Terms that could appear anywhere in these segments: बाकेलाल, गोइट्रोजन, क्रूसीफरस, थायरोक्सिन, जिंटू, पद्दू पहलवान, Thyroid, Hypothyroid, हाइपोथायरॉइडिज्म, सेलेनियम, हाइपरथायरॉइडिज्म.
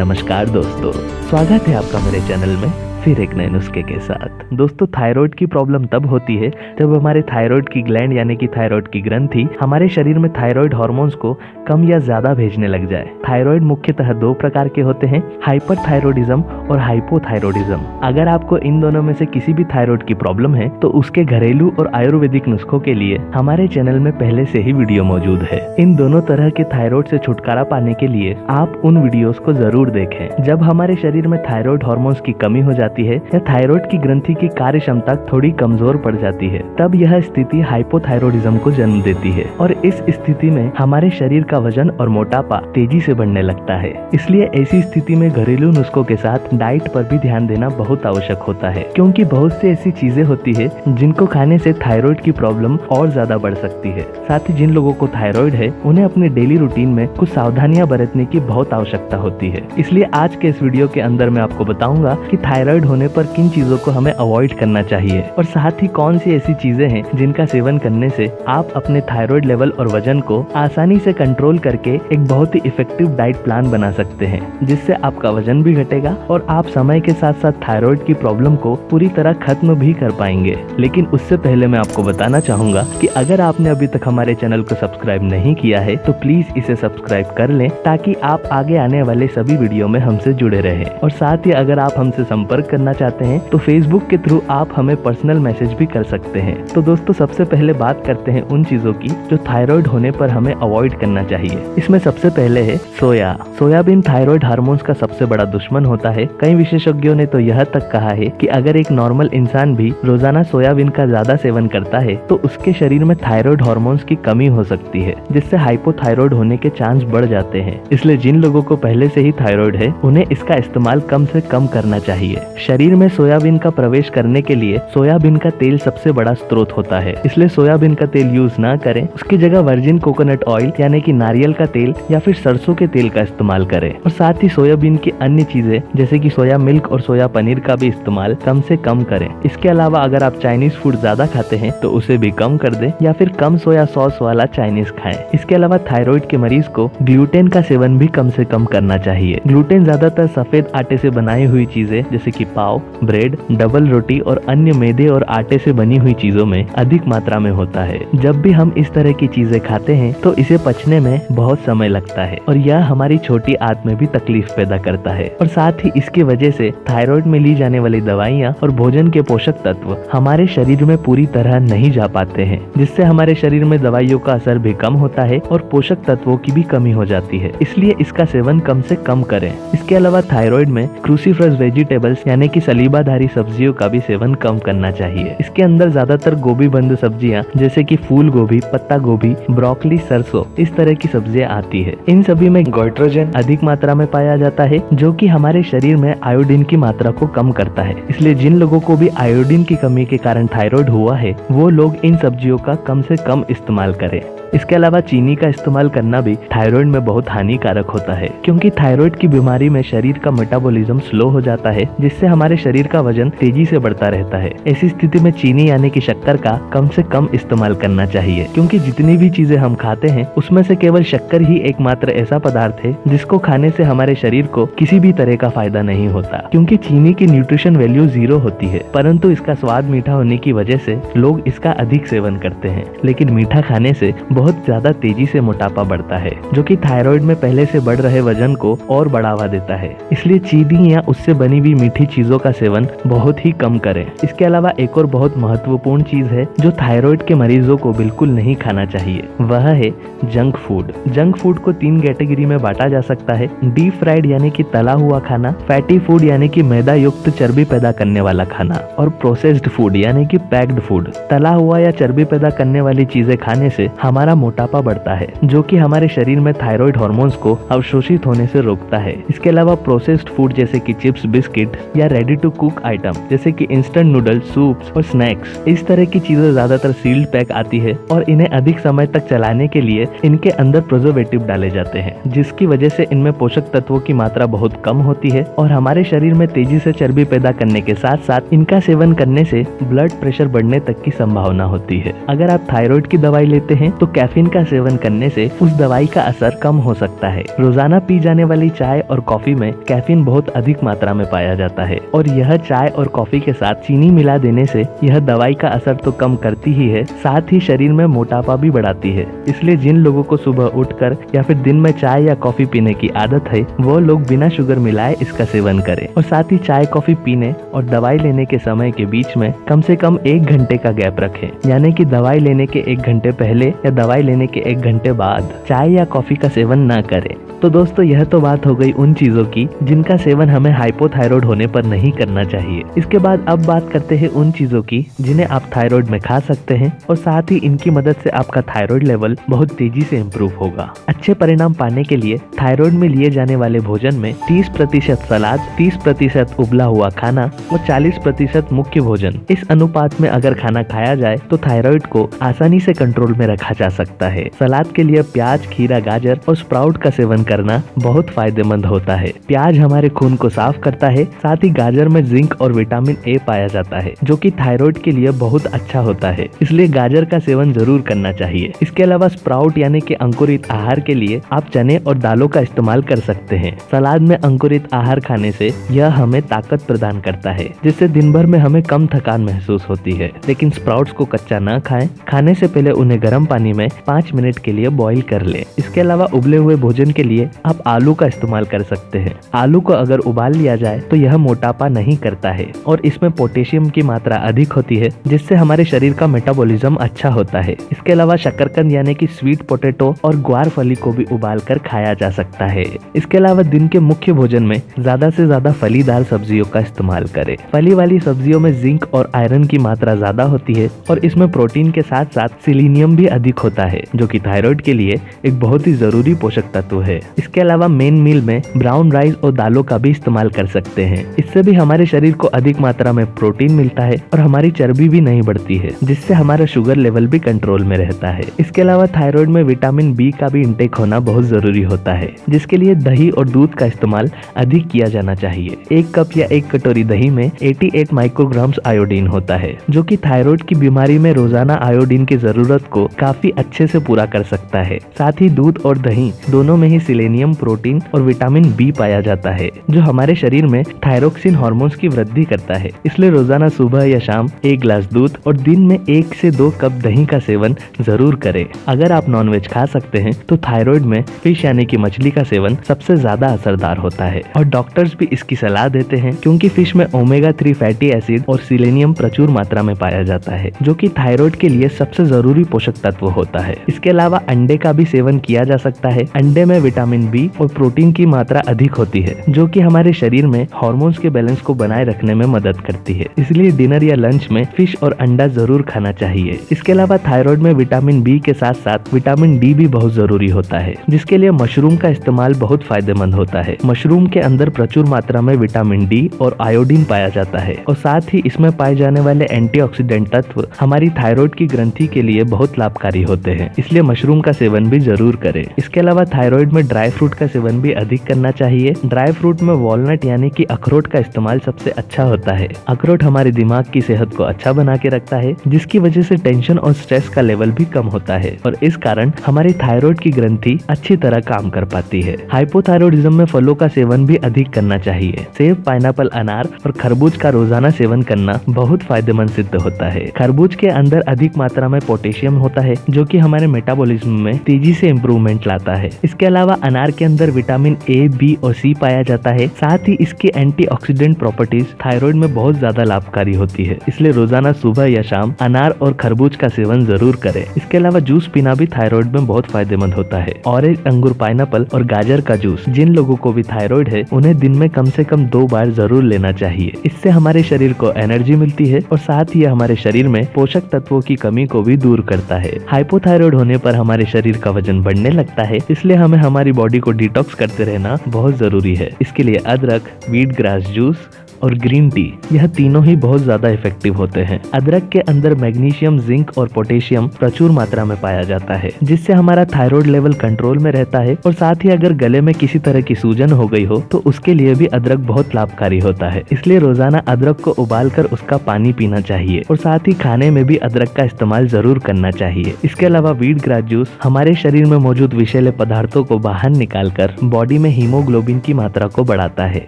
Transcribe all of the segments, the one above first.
नमस्कार दोस्तों, स्वागत है आपका मेरे चैनल में फिर एक नए नुस्खे के साथ। दोस्तों, थायराइड की प्रॉब्लम तब होती है जब हमारे थायराइड की ग्लैंड यानी कि थायराइड की ग्रंथि हमारे शरीर में थायराइड हार्मोन्स को कम या ज्यादा भेजने लग जाए। थायराइड मुख्यतः दो प्रकार के होते हैं, हाइपरथायरॉइडिज्म और हाइपोथायरॉइडिज्म। अगर आपको इन दोनों में से किसी भी थायराइड की प्रॉब्लम है तो उसके घरेलू और आयुर्वेदिक नुस्खों के लिए हमारे चैनल में पहले से ही वीडियो मौजूद है। इन दोनों तरह के थायराइड से छुटकारा पाने के लिए आप उन वीडियोस को जरूर देखें। जब हमारे शरीर में थायराइड हार्मोन्स की कमी हो जाती है या थायराइड की ग्रंथि की कार्य क्षमता थोड़ी कमजोर पड़ जाती है, तब यह स्थिति हाइपोथायरॉइडिज्म को जन्म देती है और इस स्थिति में हमारे शरीर का वजन और मोटापा तेजी से बढ़ने लगता है। इसलिए ऐसी स्थिति में घरेलू नुस्खों के साथ डाइट पर भी ध्यान देना बहुत आवश्यक होता है, क्योंकि बहुत से ऐसी चीजें होती है जिनको खाने से थायराइड की प्रॉब्लम और ज्यादा बढ़ सकती है। साथ ही जिन लोगों को थायराइड है उन्हें अपने डेली रूटीन में कुछ सावधानियां बरतने की बहुत आवश्यकता होती है। इसलिए आज के इस वीडियो के अंदर मैं आपको बताऊंगा कि थायराइड होने पर किन चीजों को हमें अवॉइड करना चाहिए और साथ ही कौन सी ऐसी चीजें हैं जिनका सेवन करने से आप अपने थायराइड लेवल और वजन को आसानी से कंट्रोल करके एक बहुत ही इफेक्टिव डाइट प्लान बना सकते हैं, जिससे आपका वजन भी घटेगा और आप समय के साथ साथ थायराइड की प्रॉब्लम को पूरी तरह खत्म भी कर पाएंगे। लेकिन उससे पहले मैं आपको बताना चाहूंगा कि अगर आपने अभी तक हमारे चैनल को सब्सक्राइब नहीं किया है तो प्लीज इसे सब्सक्राइब कर लें, ताकि आप आगे आने वाले सभी वीडियो में हमसे जुड़े रहें। और साथ ही अगर आप हमसे संपर्क करना चाहते हैं तो फेसबुक के थ्रू आप हमें पर्सनल मैसेज भी कर सकते हैं। तो दोस्तों, सबसे पहले बात करते हैं उन चीजों की जो थायराइड होने पर हमें अवॉइड करना चाहिए। इसमें सबसे पहले है सोया। सोयाबीन थायराइड हार्मोन्स का सबसे बड़ा दुश्मन होता है। कई विशेषज्ञों ने तो यह तक कहा है कि अगर एक नॉर्मल इंसान भी रोजाना सोयाबीन का ज्यादा सेवन करता है तो उसके शरीर में थायराइड हार्मोन्स की कमी हो सकती है, जिससे हाइपोथायरॉइड होने के चांस बढ़ जाते हैं। इसलिए जिन लोगों को पहले से ही थायराइड है उन्हें इसका इस्तेमाल कम से कम करना चाहिए। शरीर में सोयाबीन का प्रवेश करने के लिए सोयाबीन का तेल सबसे बड़ा स्रोत होता है, इसलिए सोयाबीन का तेल यूज ना करें। उसकी जगह वर्जिन कोकोनट ऑयल यानी कि नारियल का तेल या फिर सरसों के तेल का इस्तेमाल करें। और साथ ही सोयाबीन की अन्य चीजें जैसे कि सोया मिल्क और सोया पनीर का भी इस्तेमाल कम से कम करें। इसके अलावा अगर आप चाइनीज फूड ज्यादा खाते हैं तो उसे भी कम कर दें या फिर कम सोया सॉस वाला चाइनीज खाएं। इसके अलावा थायराइड के मरीज को ग्लूटेन का सेवन भी कम से कम करना चाहिए। ग्लूटेन ज्यादातर सफेद आटे से बनाई हुई चीजें जैसे कि पाव, ब्रेड, डबल रोटी और अन्य मैदे और आटे से बनी हुई चीजों में अधिक मात्रा में होता है। जब भी हम इस तरह की चीजें खाते हैं तो इसे पचने में बहुत समय लगता है और यह हमारी छोटी आंत में भी तकलीफ पैदा करता है। और साथ ही इसकी वजह से थायराइड में ली जाने वाली दवाइयाँ और भोजन के पोषक तत्व हमारे शरीर में पूरी तरह नहीं जा पाते हैं, जिससे हमारे शरीर में दवाइयों का असर भी कम होता है और पोषक तत्वों की भी कमी हो जाती है। इसलिए इसका सेवन कम से कम करें। इसके अलावा थायराइड में क्रूसीफरस वेजिटेबल यानी कि सलीबाधारी सब्जियों का भी सेवन कम करना चाहिए। इसके अंदर ज्यादातर गोभी बंद सब्जियां जैसे कि फूल गोभी, पत्ता गोभी, ब्रोकली, सरसों इस तरह की सब्जियां आती है। इन सभी में गोइट्रोजन अधिक मात्रा में पाया जाता है, जो कि हमारे शरीर में आयोडीन की मात्रा को कम करता है। इसलिए जिन लोगों को भी आयोडीन की कमी के कारण थायराइड हुआ है वो लोग इन सब्जियों का कम से कम इस्तेमाल करें। इसके अलावा चीनी का इस्तेमाल करना भी थायराइड में बहुत हानिकारक होता है, क्योंकि थायराइड की बीमारी में शरीर का मेटाबॉलिज्म स्लो हो जाता है, जिससे हमारे शरीर का वजन तेजी से बढ़ता रहता है। ऐसी स्थिति में चीनी यानी कि शक्कर का कम से कम इस्तेमाल करना चाहिए, क्योंकि जितनी भी चीजें हम खाते हैं उसमें से केवल शक्कर ही एकमात्र ऐसा पदार्थ है जिसको खाने से हमारे शरीर को किसी भी तरह का फायदा नहीं होता, क्योंकि चीनी की न्यूट्रिशन वैल्यू 0 होती है, परंतु इसका स्वाद मीठा होने की वजह से लोग इसका अधिक सेवन करते हैं। लेकिन मीठा खाने से बहुत ज्यादा तेजी से मोटापा बढ़ता है, जो कि थायराइड में पहले से बढ़ रहे वजन को और बढ़ावा देता है। इसलिए चीनी या उससे बनी हुई मीठी चीजों का सेवन बहुत ही कम करें। इसके अलावा एक और बहुत महत्वपूर्ण चीज है जो थायराइड के मरीजों को बिल्कुल नहीं खाना चाहिए, वह है जंक फूड। जंक फूड को 3 कैटेगरी में बांटा जा सकता है, डीप फ्राइड यानी कि तला हुआ खाना, फैटी फूड यानी कि मैदा युक्त चर्बी पैदा करने वाला खाना, और प्रोसेस्ड फूड यानी कि पैक्ड फूड। तला हुआ या चर्बी पैदा करने वाली चीजें खाने से हमारा मोटापा बढ़ता है, जो कि हमारे शरीर में थायराइड हार्मोन्स को अवशोषित होने से रोकता है। इसके अलावा प्रोसेस्ड फूड जैसे कि चिप्स, बिस्किट या रेडी टू कुक आइटम जैसे कि इंस्टेंट नूडल्स, सूप्स और स्नैक्स इस तरह की चीजें ज्यादातर सील्ड पैक आती है और इन्हें अधिक समय तक चलाने के लिए इनके अंदर प्रिजर्वेटिव डाले जाते हैं, जिसकी वजह से इनमें पोषक तत्वों की मात्रा बहुत कम होती है और और हमारे शरीर में तेजी से चर्बी पैदा करने के साथ साथ इनका सेवन करने से ब्लड प्रेशर बढ़ने तक की संभावना होती है। अगर आप थायराइड की दवाई लेते हैं तो कैफीन का सेवन करने से उस दवाई का असर कम हो सकता है। रोजाना पी जाने वाली चाय और कॉफी में कैफीन बहुत अधिक मात्रा में पाया जाता है और यह चाय और कॉफी के साथ चीनी मिला देने से यह दवाई का असर तो कम करती ही है, साथ ही शरीर में मोटापा भी बढ़ाती है। इसलिए जिन लोगों को सुबह उठकर या फिर दिन में चाय या कॉफी पीने की आदत है वो लोग बिना शुगर मिलाए इसका सेवन करें और साथ ही चाय कॉफी पीने और दवाई लेने के समय के बीच में कम से कम 1 घंटे का गैप रखें, यानी कि दवाई लेने के 1 घंटे पहले या दवाई लेने के 1 घंटे बाद चाय या कॉफी का सेवन न करें। तो दोस्तों यह तो बात हो गई उन चीजों की जिनका सेवन हमें हाइपोथायराइड होने पर नहीं करना चाहिए। इसके बाद अब बात करते हैं उन चीजों की जिन्हें आप थायराइड में खा सकते हैं और साथ ही इनकी मदद से आपका थायराइड लेवल बहुत तेजी से इम्प्रूव होगा। अच्छे परिणाम पाने के लिए थायराइड में लिए जाने वाले भोजन में 30% सलाद, 30% उबला हुआ खाना और 40% मुख्य भोजन, इस अनुपात में अगर खाना खाया जाए तो थायराइड को आसानी से कंट्रोल में रखा जा सकता है। सलाद के लिए प्याज, खीरा, गाजर और स्प्राउट का सेवन करना बहुत फायदेमंद होता है। प्याज हमारे खून को साफ करता है, साथ ही गाजर में जिंक और विटामिन ए पाया जाता है जो कि थायराइड के लिए बहुत अच्छा होता है, इसलिए गाजर का सेवन जरूर करना चाहिए। इसके अलावा स्प्राउट यानी कि अंकुरित आहार के लिए आप चने और दालों का इस्तेमाल कर सकते हैं। सलाद में अंकुरित आहार खाने से यह हमें ताकत प्रदान करता है जिससे दिन भर में हमें कम थकान महसूस होती है। लेकिन स्प्राउट्स को कच्चा न खाएं, खाने से पहले उन्हें गर्म पानी में 5 मिनट के लिए बॉईल कर लें। इसके अलावा उबले हुए भोजन के लिए आप आलू का इस्तेमाल कर सकते हैं। आलू को अगर उबाल लिया जाए तो यह मोटापा नहीं करता है और इसमें पोटेशियम की मात्रा अधिक होती है जिससे हमारे शरीर का मेटाबॉलिज्म अच्छा होता है। इसके अलावा शकरकंद यानी कि स्वीट पोटेटो और ग्वार फली को भी उबाल कर खाया जा सकता है। इसके अलावा दिन के मुख्य भोजन में ज्यादा से ज्यादा फलीदार सब्जियों का इस्तेमाल करें। फली वाली सब्जियों में जिंक और आयरन की मात्रा ज्यादा होती है और इसमें प्रोटीन के साथ साथ सेलेनियम भी अधिक होता है जो कि थायराइड के लिए एक बहुत ही जरूरी पोषक तत्व है। इसके अलावा मेन मील में ब्राउन राइस और दालों का भी इस्तेमाल कर सकते हैं। इससे भी हमारे शरीर को अधिक मात्रा में प्रोटीन मिलता है और हमारी चर्बी भी नहीं बढ़ती है जिससे हमारा शुगर लेवल भी कंट्रोल में रहता है। इसके अलावा थायराइड में विटामिन बी का भी इंटेक होना बहुत जरूरी होता है जिसके लिए दही और दूध का इस्तेमाल अधिक किया जाना चाहिए। 1 कप या 1 कटोरी दही में 88 माइक्रोग्राम आयोडीन होता है जो की थायराइड की बीमारी में रोजाना आयोडीन की जरूरत को काफी अच्छे से पूरा कर सकता है। साथ ही दूध और दही दोनों में ही सेलेनियम, प्रोटीन और विटामिन बी पाया जाता है जो हमारे शरीर में थायरोक्सिन हार्मोन्स की वृद्धि करता है। इसलिए रोजाना सुबह या शाम 1 ग्लास दूध और दिन में 1 से 2 कप दही का सेवन जरूर करें। अगर आप नॉनवेज खा सकते हैं तो थायराइड में फिश यानी कि मछली का सेवन सबसे ज्यादा असरदार होता है और डॉक्टर्स भी इसकी सलाह देते हैं क्योंकि फिश में ओमेगा 3 फैटी एसिड और सेलेनियम प्रचुर मात्रा में पाया जाता है जो कि थायराइड के लिए सबसे जरूरी पोषक तत्व होता है। इसके अलावा अंडे का भी सेवन किया जा सकता है। अंडे में विटामिन बी और प्रोटीन की मात्रा अधिक होती है जो कि हमारे शरीर में हार्मोन्स के बैलेंस को बनाए रखने में मदद करती है, इसलिए डिनर या लंच में फिश और अंडा जरूर खाना चाहिए। इसके अलावा थायराइड में विटामिन बी के साथ साथ विटामिन डी भी बहुत जरूरी होता है जिसके लिए मशरूम का इस्तेमाल बहुत फायदेमंद होता है। मशरूम के अंदर प्रचुर मात्रा में विटामिन डी और आयोडीन पाया जाता है और साथ ही इसमें पाए जाने वाले एंटीऑक्सीडेंट तत्व हमारी थायराइड की ग्रंथि के लिए बहुत लाभकारी होते हैं, इसलिए मशरूम का सेवन भी जरूर करें। इसके अलावा थायराइड में ड्राई फ्रूट का सेवन भी अधिक करना चाहिए। ड्राई फ्रूट में वॉलनट यानी कि अखरोट का इस्तेमाल सबसे अच्छा होता है। अखरोट हमारे दिमाग की सेहत को अच्छा बना के रखता है जिसकी वजह से टेंशन और स्ट्रेस का लेवल भी कम होता है और इस कारण हमारी थायराइड की ग्रंथि अच्छी तरह काम कर पाती है। हाइपोथायरॉइडिज्म में फलों का सेवन भी अधिक करना चाहिए। सेब, पाइनएप्पल, अनार और खरबूज का रोजाना सेवन करना बहुत फायदेमंद सिद्ध होता है। खरबूज के अंदर अधिक मात्रा में पोटेशियम होता है जो कि हमारे मेटाबॉलिज्म में तेजी से इम्प्रूवमेंट लाता है। इसके अलावा अनार के अंदर विटामिन ए, बी और सी पाया जाता है, साथ ही इसके एंटीऑक्सीडेंट प्रॉपर्टीज थायराइड में बहुत ज्यादा लाभकारी होती है, इसलिए रोजाना सुबह या शाम अनार और खरबूज का सेवन जरूर करें। इसके अलावा जूस पीना भी थायराइड में बहुत फायदेमंद होता है। ऑरेंज, अंगूर, पाइनएप्पल और गाजर का जूस जिन लोगों को भी थायराइड है उन्हें दिन में कम से कम 2 बार जरूर लेना चाहिए। इससे हमारे शरीर को एनर्जी मिलती है और साथ ही हमारे शरीर में पोषक तत्वों की कमी को भी दूर करता है। हाइपोथायराइड होने पर हमारे शरीर का वजन बढ़ने लगता है, इसलिए हमें हमारी बॉडी को डिटॉक्स करते रहना बहुत जरूरी है। इसके लिए अदरक, वीट ग्रास जूस और ग्रीन टी, यह तीनों ही बहुत ज्यादा इफेक्टिव होते हैं। अदरक के अंदर मैग्नीशियम, जिंक और पोटेशियम प्रचुर मात्रा में पाया जाता है, जिससे हमारा थायराइड लेवल कंट्रोल में रहता है। और साथ ही अगर गले में किसी तरह की सूजन हो गई हो तो उसके लिए भी अदरक बहुत लाभकारी होता है, इसलिए रोजाना अदरक को उबालकर उसका पानी पीना चाहिए और साथ ही खाने में भी अदरक का इस्तेमाल जरूर करना चाहिए। इसके अलावा वीट ग्रास जूस हमारे शरीर में मौजूद विषैले पदार्थों को बाहर निकालकर बॉडी में हीमोग्लोबिन की मात्रा को बढ़ाता है,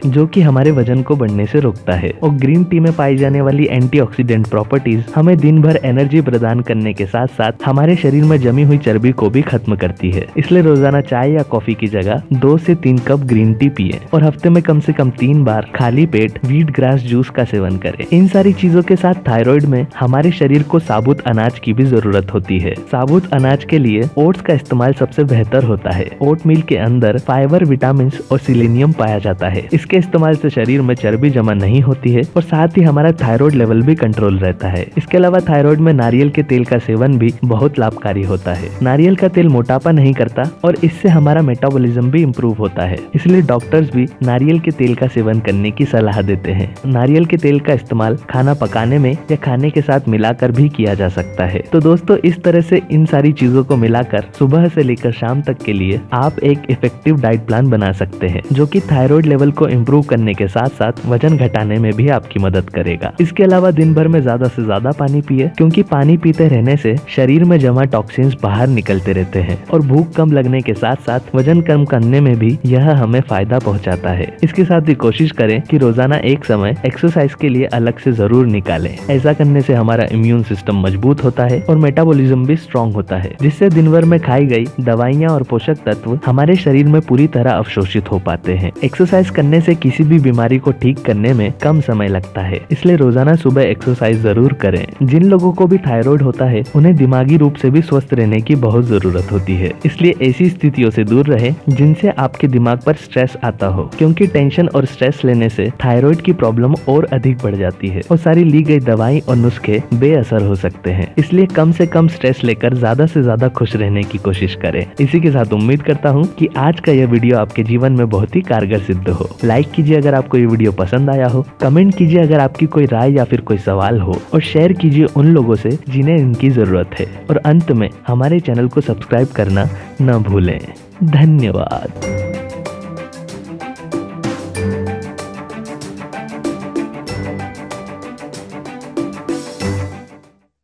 जो कि हमारे वजन को बढ़ने से रोकता है। और ग्रीन टी में पाई जाने वाली एंटीऑक्सीडेंट प्रॉपर्टीज हमें दिन भर एनर्जी प्रदान करने के साथ साथ हमारे शरीर में जमी हुई चर्बी को भी खत्म करती है। इसलिए रोजाना चाय या कॉफी की जगह 2 से 3 कप ग्रीन टी पिए और हफ्ते में कम से कम 3 बार खाली पेट वीट ग्रास जूस का सेवन करें। इन सारी चीजों के साथ थायराइड में हमारे शरीर को साबुत अनाज की भी जरूरत होती है। साबुत अनाज के लिए ओट्स का इस्तेमाल सबसे बेहतर होता है। ओटमील के अंदर फाइबर, विटामिन और सिलेनियम पाया जाता है। इसके इस्तेमाल से शरीर में चर्बी जमा नहीं होती है और साथ ही हमारा थायराइड लेवल भी कंट्रोल रहता है। इसके अलावा थायराइड में नारियल के तेल का सेवन भी बहुत लाभकारी होता है। नारियल का तेल मोटापा नहीं करता और इससे हमारा मेटाबॉलिज्म भी इम्प्रूव होता है, इसलिए डॉक्टर्स भी नारियल के तेल का सेवन करने की सलाह देते हैं। नारियल के तेल का इस्तेमाल खाना पकाने में या खाने के साथ मिलाकर भी किया जा सकता है। तो दोस्तों, इस तरह से इन सारी चीजों को मिलाकर सुबह से लेकर शाम तक के लिए आप एक इफेक्टिव डाइट प्लान बना सकते हैं, जो कि थायराइड लेवल को इम्प्रूव करने के साथ साथ वजन घटाने में भी आपकी मदद करेगा। इसके अलावा दिन भर में ज्यादा से ज्यादा पानी पिए, क्योंकि पानी पीते रहने से शरीर में जमा टॉक्सिन्स बाहर निकलते रहते हैं और भूख कम लगने के साथ साथ वजन कम करने में भी यह हमें फायदा पहुँचाता है। इसके साथ ही कोशिश करें कि रोजाना एक समय एक्सरसाइज के लिए अलग से जरूर निकालें। ऐसा करने से हमारा इम्यून सिस्टम मजबूत होता है और मेटाबॉलिज्म भी स्ट्रांग होता है, जिससे दिन भर में खाई गई दवाइयाँ और पोषक तत्व हमारे शरीर में पूरी तरह अवशोषित हो पाते हैं। एक्सरसाइज करने से किसी भी बीमारी को ठीक करने में कम समय लगता है, इसलिए रोजाना सुबह एक्सरसाइज जरूर करें। जिन लोगों को भी थायराइड होता है उन्हें दिमागी रूप से भी स्वस्थ रहने की बहुत जरूरत होती है, इसलिए ऐसी स्थितियों से दूर रहें जिनसे आपके दिमाग पर स्ट्रेस आता हो, क्योंकि टेंशन और स्ट्रेस लेने से थायराइड की प्रॉब्लम और अधिक बढ़ जाती है और सारी ली गई दवाई और नुस्खे बेअसर हो सकते हैं। इसलिए कम से कम स्ट्रेस लेकर ज्यादा से ज्यादा खुश रहने की कोशिश करें। इसी के साथ उम्मीद करता हूँ कि आज का यह वीडियो आपके जीवन में बहुत ही कारगर सिद्ध हो। लाइक कीजिए अगर आपको ये वीडियो पसंद आया हो, कमेंट कीजिए अगर आपकी कोई राय या फिर कोई सवाल हो, और शेयर कीजिए उन लोगों से जिन्हें इनकी जरूरत है। और अंत में हमारे चैनल को सब्सक्राइब करना न भूलें। धन्यवाद।